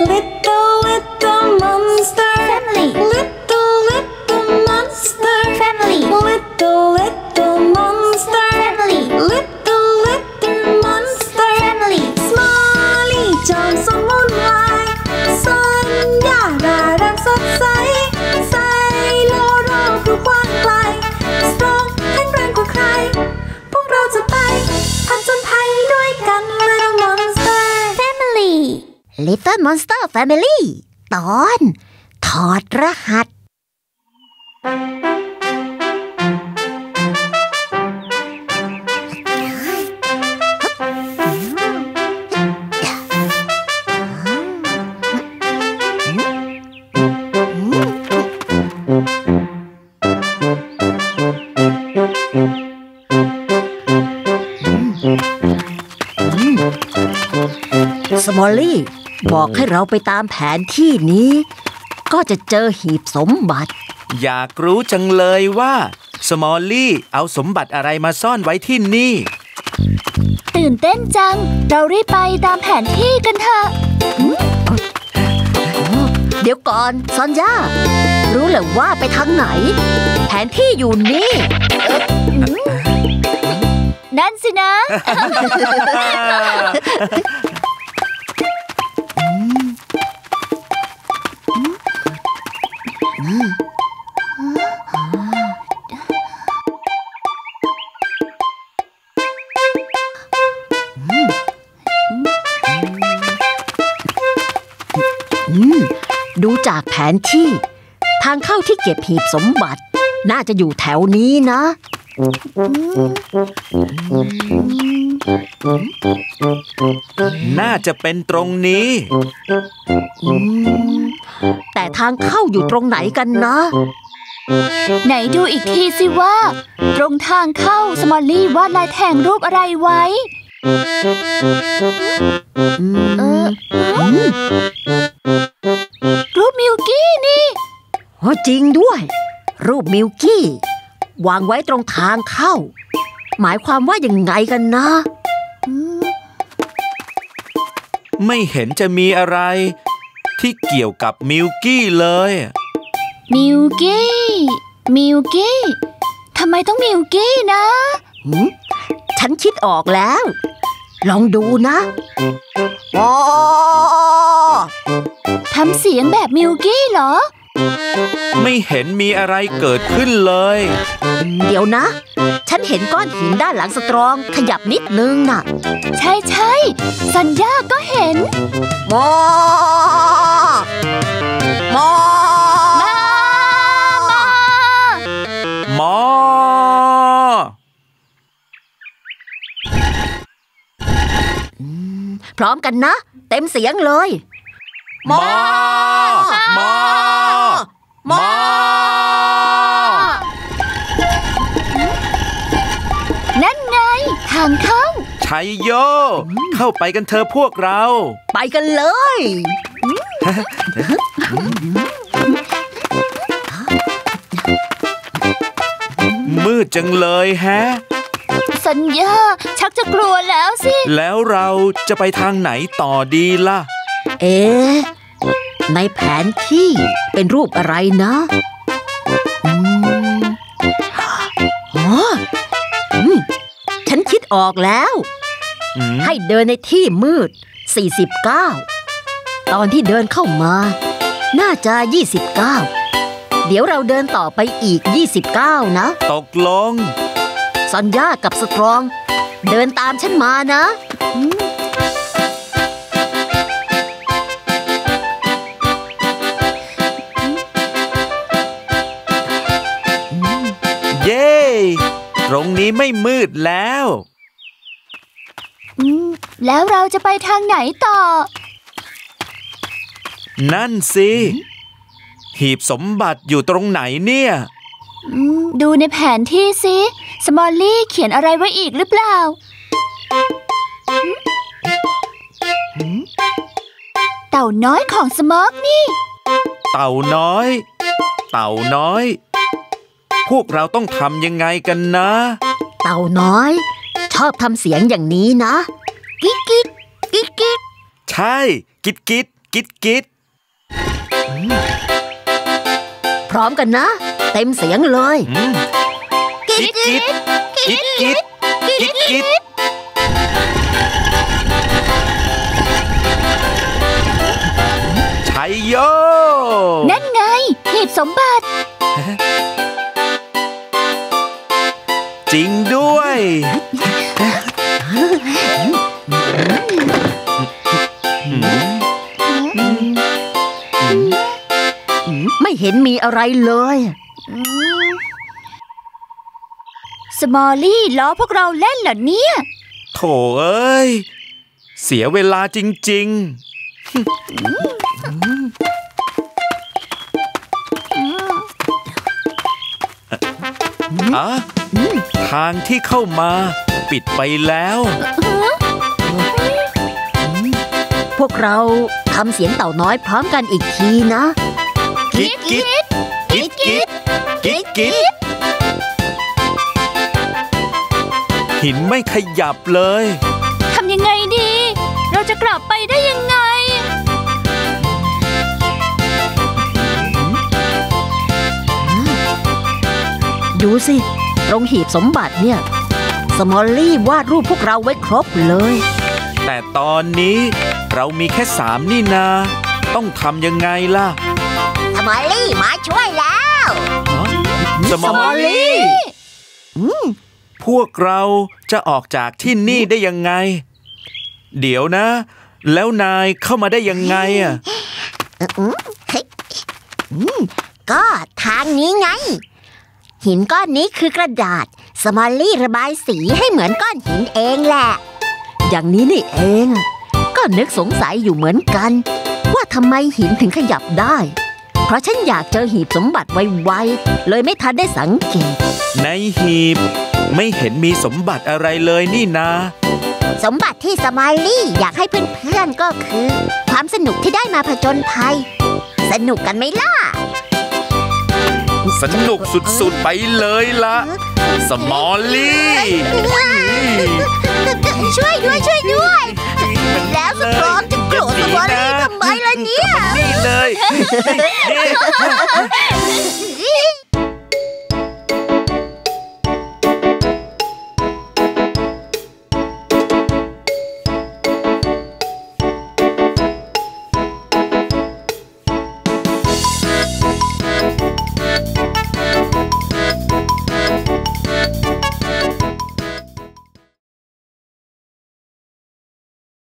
Little monster family. Little monster family. Little monster family. Little monster family. Smiley จอมสมุนไพร Sonya น่ารักสดใส Silo เราคือกว้างไกล Strong แข็งแรงกว่าใคร พวกเราจะไปผจญภัยด้วยกัน Little monster family. Little monster familyตอนถอดรหัสสมอลลี่บอกให้เราไปตามแผนที่นี้ก็จะเจอหีบสมบัติอยากรู้จังเลยว่าสมอลลี่เอาสมบัติอะไรมาซ่อนไว้ที่นี่ตื่นเต้นจังเรารีบไปตามแผนที่กันเถอะเดี๋ยวก่อนซอนย่ารู้หรือว่าไปทางไหนแผนที่อยู่นี่นั่นสินะดูจากแผนที่ทางเข้าที่เก็บหีบสมบัติน่าจะอยู่แถวนี้นะน่าจะเป็นตรงนี้แต่ทางเข้าอยู่ตรงไหนกันนะไหนดูอีกทีสิว่าตรงทางเข้าสมอลลี่วาดลายแทงรูปอะไรไว้รูปมิวกี้นี่จริงด้วยรูปมิวกี้วางไว้ตรงทางเข้าหมายความว่าอย่างไงกันนะไม่เห็นจะมีอะไรที่เกี่ยวกับมิวกี้เลยมิวกี้มิวกี้ทำไมต้องมิวกี้นะฉันคิดออกแล้วลองดูนะทำเสียงแบบมิวกี้เหรอไม่เห็นมีอะไรเกิดขึ้นเลยเดี๋ยวนะฉันเห็นก้อนหินด้านหลังสตรองขยับนิดนึงน่ะใช่ใช่สัญญาก็เห็นมอมอมอมอพร้อมกันนะเต็มเสียงเลยมอมอมอนั่นไงทางเข้าชัยโยเข้าไปกันเถอะพวกเราไปกันเลยมืดจังเลยแฮะสัญญาชักจะกลัวแล้วสิแล้วเราจะไปทางไหนต่อดีล่ะในแผนที่เป็นรูปอะไรนะฉันคิดออกแล้วให้เดินในที่มืด49ตอนที่เดินเข้ามาน่าจะ29เดี๋ยวเราเดินต่อไปอีก29นะตกลงซอนย่ากับสตรองเดินตามฉันมานะเย้ตรงนี้ไม่มืดแล้วแล้วเราจะไปทางไหนต่อนั่นสิหีบสมบัติอยู่ตรงไหนเนี่ยดูในแผนที่สิสมอลลี่เขียนอะไรไว้อีกหรือเปล่าเต่าน้อยของสมอกนี่เต่าน้อยเต่าน้อยพวกเราต้องทำยังไงกันนะเต่าน้อยชอบทำเสียงอย่างนี้นะกิ๊กกิ๊กกิ๊กกิ๊กใช่กิ๊กกิ๊ก กิ๊ดกิ๊ดพร้อมกันนะเต็มเสียงเลยกิ๊ดกิ๊ดกิ๊ดกิ๊ดกิ๊ดกิ๊ดชัยโยนั่นไงหีบสมบัติจริงด้วยไม่เห็นมีอะไรเลยสมอลลี่ล้อพวกเราเล่นเหรอเนี่ยโถเอ้ยเสียเวลาจริงๆอะทางที่เข้ามาปิดไปแล้วพวกเราทำเสียงเต่าน้อยพร้อมกันอีกทีนะกิ๊ดกิ๊ดกิ๊ดกิ๊ดกิ๊ดกิ๊ดหินไม่ขยับเลยทำยังไงดีเราจะกลับไปได้ยังไงดูสิตรงหีบสมบัติเนี่ยสมอลลี่วาดรูปพวกเราไว้ครบเลยแต่ตอนนี้เรามีแค่3นี่นาต้องทำยังไงล่ะสมอลลี่มาช่วยแล้วสมอลลี่พวกเราจะออกจากที่นี่ได้ยังไงเดี๋ยวนะแล้วนายเข้ามาได้ยังไงอ่ะก็ทางนี้ไงหินก้อนนี้คือกระดาษสมอลลี่ระบายสีให้เหมือนก้อนหินเองแหละอย่างนี้นี่เองก็นึกสงสัยอยู่เหมือนกันว่าทำไมหินถึงขยับได้เพราะฉันอยากเจอหีบสมบัติไวๆเลยไม่ทันได้สังเกตในหีบไม่เห็นมีสมบัติอะไรเลยนี่นะสมบัติที่สมอลลี่อยากให้เพื่อนๆก็คือความสนุกที่ได้มาผจญภัยสนุกกันไหมล่ะสนุกสุดๆไปเลยล่ะสมอลลี่ช่วยด้วยช่วยด้วยแล้วสตรองจะโกรธสมอลลี่ทำไมล่ะเนี่ยนี่เลย